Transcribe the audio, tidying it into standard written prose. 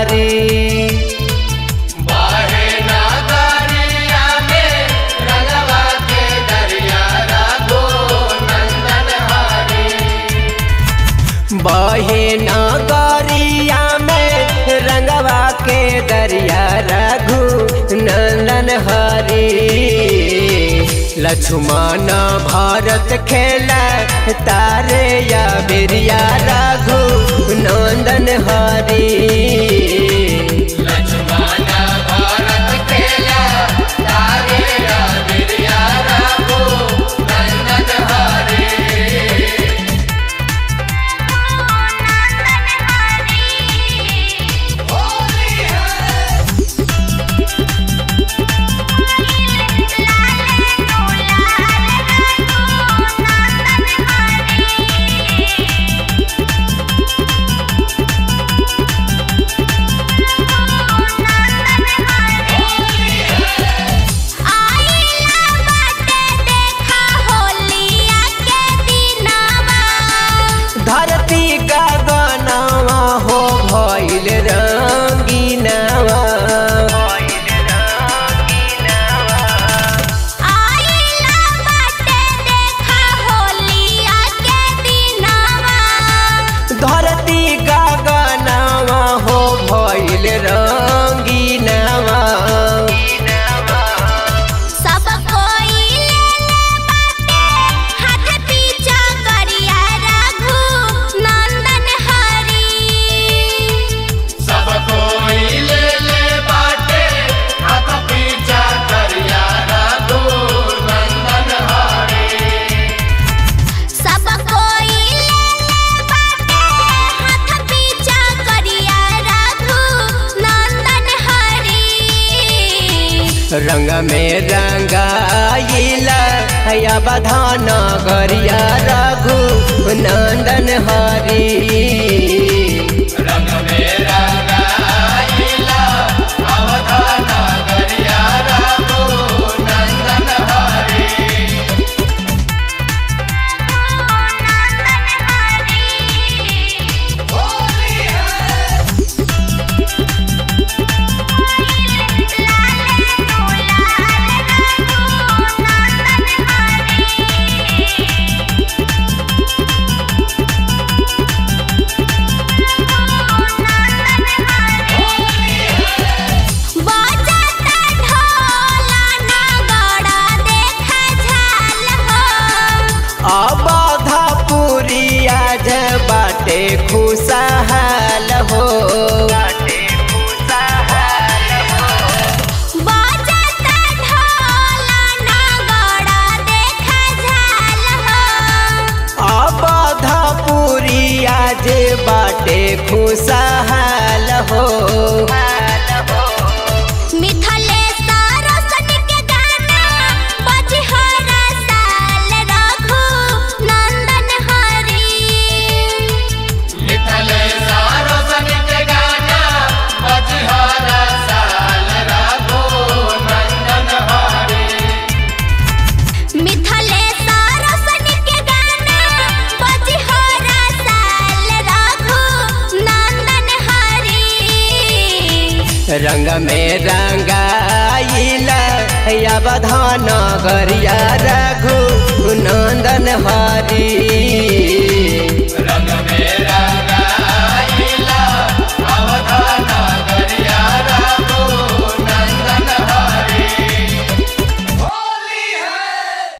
नारे बहे नगरिया में रंगवा के दरिया रघु नंदन हरि। लक्ष्मण भारत खेला तारे या बिरिया रघु नंदन हरि। रंग में रंगाइला अवधान गरिया रघु नंदन हरि। रंग में रंगाइला अवधान गरिया रघु नंदन हरि। खुशहाल हो बजाता ढोला नगड़ा देखा झाल हो। अबधपुरी आज बाटे खुशहाल हो। रंग में रंगाइला अवधान गरिया रघु नंदन हरि।